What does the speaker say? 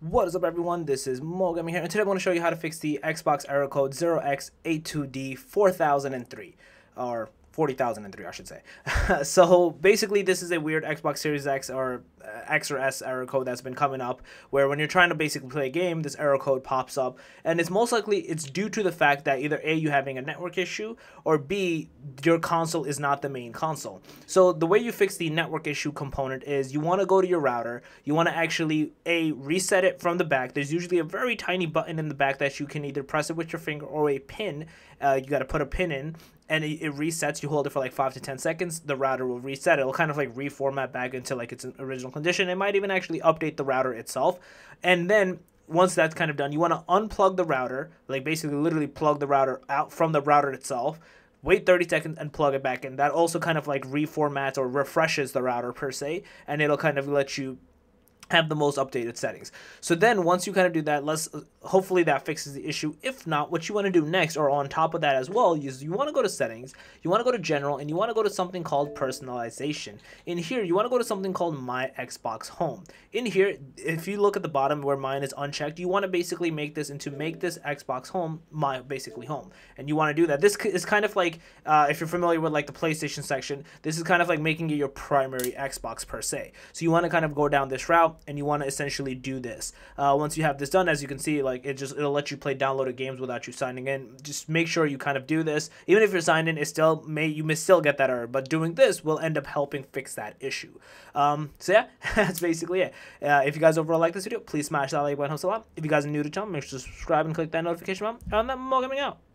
What is up, everyone? This is Moe Gaming here, and today I'm going to show you how to fix the Xbox error code 0x82D4003, or 40,003, I should say. So basically, this is a weird Xbox Series X or X or S error code that's been coming up, where when you're trying to basically play a game, this error code pops up, and it's most likely it's due to the fact that either A, you're having a network issue, or B, your console is not the main console. So the way you fix the network issue component is you want to go to your router, you want to actually A, reset it from the back. There's usually a very tiny button in the back that you can either press it with your finger or a pin. You got to put a pin in, and it resets. You hold it for like 5 to 10 seconds, the router will reset. It'll kind of like reformat back into like its original condition. It might even actually update the router itself. And then once that's kind of done, you want to unplug the router, like basically literally plug the router out from the router itself, wait 30 seconds and plug it back in. That also kind of like reformats or refreshes the router per se, and it'll kind of let you have the most updated settings. So then once you kind of do that, hopefully that fixes the issue. If not, what you want to do next, or on top of that as well, is you want to go to settings, you want to go to general, and you want to go to something called personalization. In here, you want to go to something called My Xbox Home. In here, if you look at the bottom where mine is unchecked, you want to basically make this into Make This Xbox Home My Basically Home. And you want to do that. This is kind of like, if you're familiar with like the PlayStation section, this is kind of like making it your primary Xbox per se. So you want to kind of go down this route, and you want to essentially do this. Once you have this done, as you can see, like it'll let you play downloaded games without you signing in. Just make sure you kind of do this. Even if you're signed in, you may still get that error, but doing this will end up helping fix that issue. So yeah, that's basically it. If you guys overall like this video, please smash that like button, helps a lot. If you guys are new to the channel, make sure to subscribe and click that notification bell. And that Moe Gaming out.